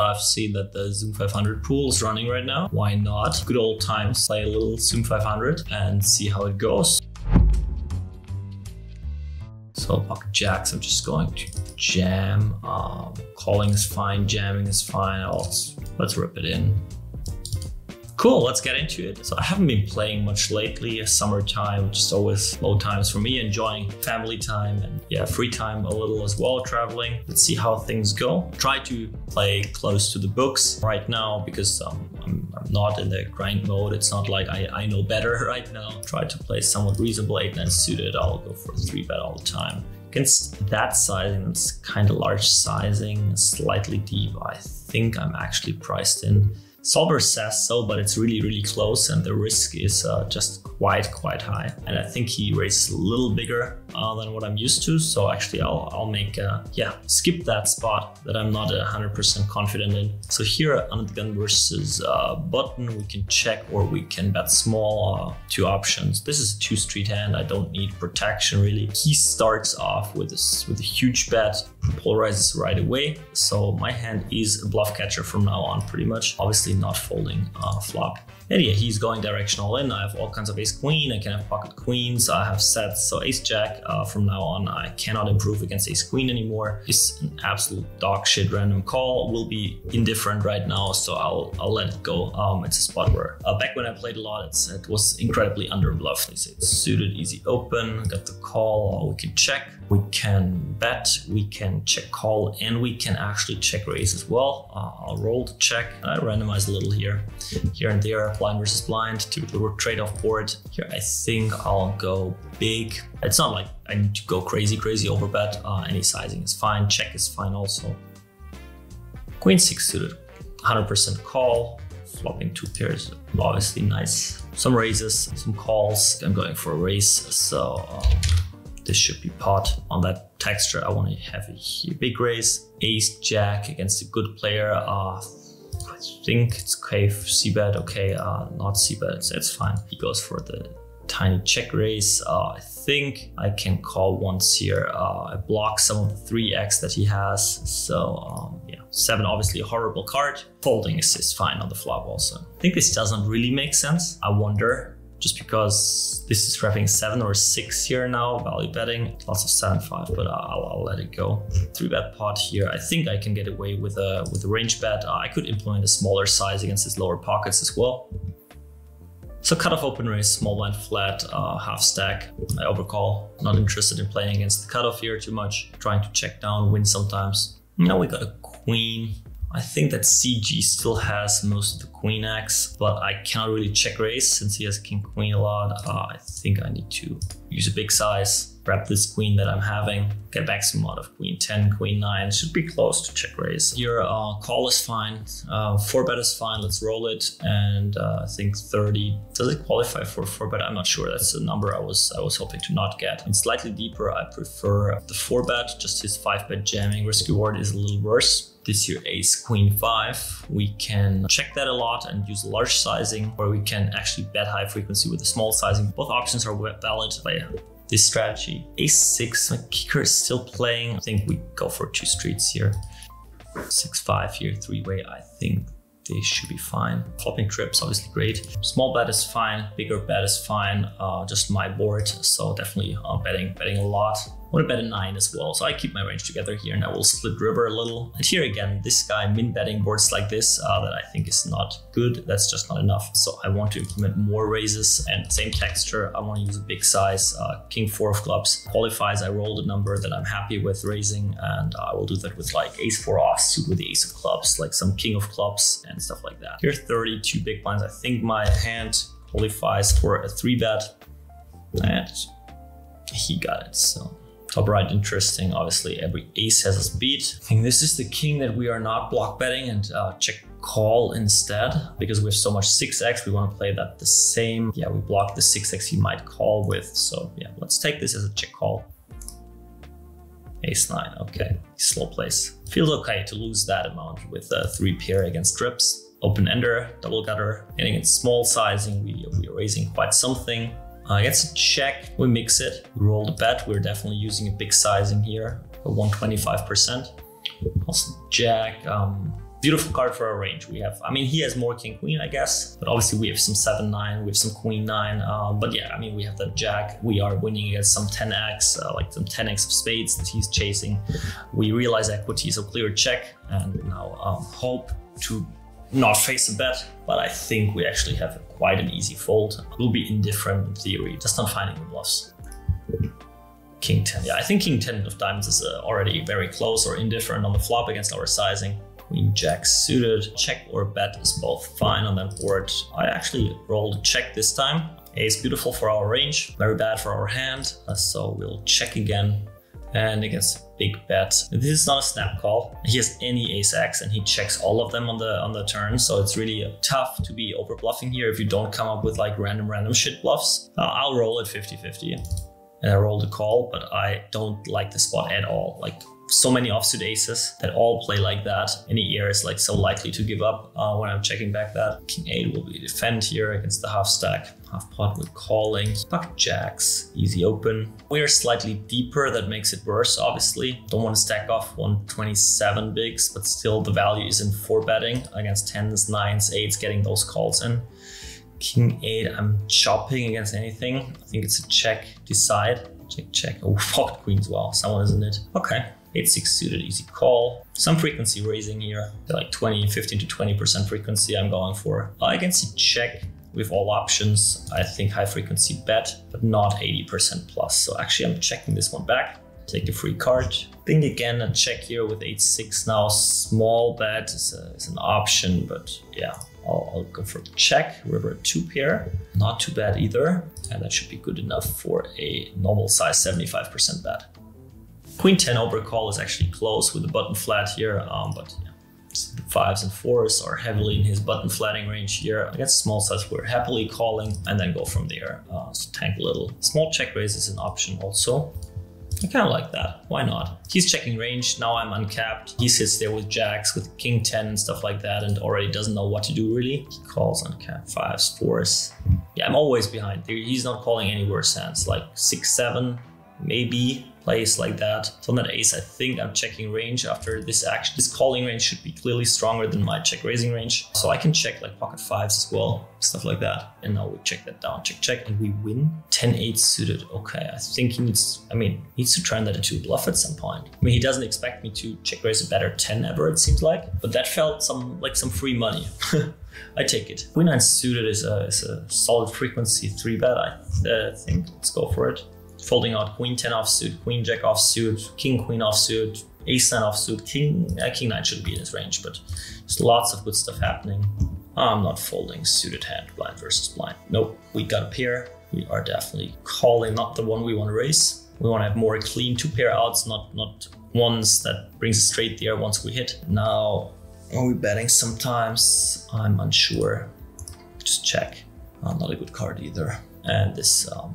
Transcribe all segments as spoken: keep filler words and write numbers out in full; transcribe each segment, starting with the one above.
I've seen that the Zoom five hundred pool is running right now. Why not? Good old times, play a little Zoom five hundred and see how it goes. So pocket jacks, I'm just going to jam. Um, calling is fine, jamming is fine. I'll, let's rip it in. Cool, let's get into it. So I haven't been playing much lately. Summertime, just always low times for me, enjoying family time and yeah, free time a little as well, traveling. Let's see how things go. Try to play close to the books right now because um, I'm, I'm not in the grind mode. It's not like I, I know better right now. Try to play somewhat reasonable eight nine suited. I'll go for a three bet all the time. Against that sizing, it's kind of large sizing, slightly deep. I think I'm actually priced in. Solver says so, but it's really, really close and the risk is uh, just quite, quite high. And I think he raises a little bigger uh, than what I'm used to. So actually I'll, I'll make, uh, yeah, skip that spot that I'm not one hundred percent confident in. So here under the gun versus uh, button, we can check or we can bet small, uh, two options. This is a two street hand. I don't need protection really. He starts off with a, with a huge bet, polarizes right away. So my hand is a bluff catcher from now on pretty much. Obviously not folding uh, flop. And yeah, he's going directional in. I have all kinds of ace queen, I can have pocket queens, I have sets. So ace jack uh, from now on, I cannot improve against ace queen anymore. It's an absolute dog shit random call. Will be indifferent right now, so I'll, I'll let it go. Um, it's a spot where uh, back when I played a lot, it's, it was incredibly underbluffed. They say it's suited, easy open, got the call, we can check, we can bet, we can check call, and we can actually check raise as well. Uh, I'll roll the check. I randomize a little here, here and there, blind versus blind, typically we're trade-off board. Here I think I'll go big. It's not like I need to go crazy, crazy overbet. Uh, any sizing is fine, check is fine also. Queen six suited, one hundred percent call, flopping two pairs, obviously nice. Some raises, some calls, I'm going for a raise, so um, this should be pot. On that texture I want to have a big raise. Ace, jack against a good player. Uh, I think it's okay, c-bet, okay, uh, not c-bet, it's, it's fine. He goes for the tiny check raise. Uh, I think I can call once here. Uh, I block some of the three X that he has. So um, yeah, seven, obviously a horrible card. Folding is, is fine on the flop also. I think this doesn't really make sense. I wonder, just because this is wrapping seven or six here now, value betting, lots of seven, five, but I'll, I'll let it go. Three bet pot here. I think I can get away with a, with a range bet. Uh, I could implement a smaller size against his lower pockets as well. So cutoff, open raise, small blind flat, uh, half stack. I overcall, not interested in playing against the cutoff here too much. Trying to check down, win sometimes. Now we got a queen. I think that C G still has most of the queen X, but I cannot really check raise since he has king queen a lot. Uh, I think I need to use a big size, grab this queen that I'm having, get back some lot of queen ten, queen nine, should be close to check raise. Your uh, call is fine, uh, four bet is fine, let's roll it. And uh, I think thirty, does it qualify for four bet? I'm not sure, that's the number I was I was hoping to not get. And slightly deeper, I prefer the four bet, just his five bet jamming risk reward is a little worse. This year ace queen five, we can check that a lot and use large sizing, or we can actually bet high frequency with a small sizing. Both options are valid. Play this strategy. Ace six, my kicker is still playing. I think we go for two streets here. Six five here, three way. I think they should be fine. Flopping trips, obviously great. Small bet is fine. Bigger bet is fine. Uh, just my board, so definitely uh, betting, betting a lot. I want to bet a nine as well, so I keep my range together here and I will split river a little. And here again, this guy min betting boards like this uh, that I think is not good. That's just not enough. So I want to implement more raises and same texture. I want to use a big size. Uh, king four of clubs qualifies. I rolled a number that I'm happy with raising, and I will do that with like ace four offsuit with the ace of clubs, like some king of clubs and stuff like that. Here thirty-two big blinds. I think my hand qualifies for a three bet, and he got it. So. Top right, interesting. Obviously, every ace has a speed. I think this is the king that we are not block betting and uh, check call instead, because we have so much six X. We want to play that the same. Yeah, we block the six X he might call with. So yeah, let's take this as a check call. Ace nine, okay, slow plays. Feels okay to lose that amount with a three pair against trips. Open ender, double gutter, getting in small sizing. We, we are raising quite something. Uh, gets a check, we mix it, we roll the bet, we're definitely using a big sizing here, for one twenty-five percent. Also jack, um, Beautiful card for our range. We have, I mean, he has more king queen, I guess, but obviously we have some seven nine, we have some queen nine. Um, but yeah, I mean, we have the jack. We are winning against some ten X, uh, like some ten X of spades that he's chasing. We realize equity, so clear check, and now um, hope to not face a bet. But I think we actually have quite an easy fold. We'll be indifferent in theory, just not finding the bluffs. King ten, yeah, I think king ten of diamonds is uh, already very close or indifferent on the flop against our sizing. Queen jack suited, check or bet is both fine on that board. I actually rolled a check this time. Ace beautiful for our range, very bad for our hand, uh, so we'll check again. And against a big bet, this is not a snap call. He has any ace X and he checks all of them on the on the turn, so it's really tough to be over bluffing here if you don't come up with like random random shit bluffs. Uh, I'll roll it fifty fifty, and I rolled a call, but I don't like the spot at all. Like, so many offsuit aces that all play like that. Any air is like so likely to give up uh, when I'm checking back that. King eight will be defend here against the half stack. Half pot with calling. Buck jacks, easy open. We are slightly deeper, that makes it worse, obviously. Don't want to stack off one twenty-seven bigs, but still the value is in four betting against tens, nines, eights, getting those calls in. King eight, I'm chopping against anything. I think it's a check, decide. Check, check. Oh, fuck, queens, wow, someone isn't it. Okay. eight six suited, easy call. Some frequency raising here, like twenty, fifteen to twenty percent frequency I'm going for. I can see check with all options. I think high frequency bet, but not eighty percent plus. So actually I'm checking this one back. Take the free card. Think again and check here with eight six now. Small bet is, a, is an option, but yeah, I'll, I'll go for check. River two pair, not too bad either. And that should be good enough for a normal size seventy-five percent bet. Queen ten overcall is actually close with the button flat here, um, but yeah, fives and fours are heavily in his button flatting range here. Against small size, we're happily calling and then go from there. Uh, so tank a little. Small check raise is an option also. I kind of like that. Why not? He's checking range. Now I'm uncapped. He sits there with jacks, with king ten and stuff like that, and already doesn't know what to do really. He calls uncapped fives, fours. Yeah, I'm always behind. He's not calling any worse hands, like six, seven, maybe. Plays like that. So on that ace, I think I'm checking range after this action. This calling range should be clearly stronger than my check raising range. So I can check like pocket fives as well, stuff like that. And now we check that down, check, check, and we win. ten eight suited, okay. I think he needs, I mean, he needs to turn that into a bluff at some point. I mean, he doesn't expect me to check raise a better ten ever, it seems like, but that felt some like some free money. I take it. Queen nine suited is a, is a solid frequency three bet, I uh, think. Let's go for it. Folding out queen ten offsuit, queen jack offsuit, king queen offsuit, ace nine offsuit, king uh, king nine should be in his range, but just lots of good stuff happening. I'm not folding suited hand, blind versus blind. Nope, we got a pair. We are definitely calling, not the one we want to raise. We want to have more clean two pair outs, not not ones that brings us straight there once we hit. Now, are we betting sometimes? I'm unsure. Just check. Uh, not a good card either. And this. Um,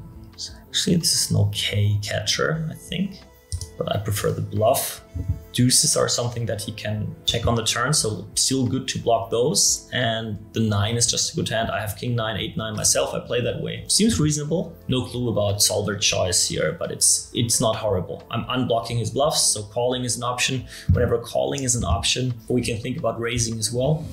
Actually, this is an okay catcher, I think, but I prefer the bluff. Deuces are something that he can check on the turn, so still good to block those. And the nine is just a good hand. I have king nine, eight nine myself. I play that way. Seems reasonable. No clue about solver choice here, but it's it's not horrible. I'm unblocking his bluffs, so calling is an option. Whenever calling is an option, we can think about raising as well.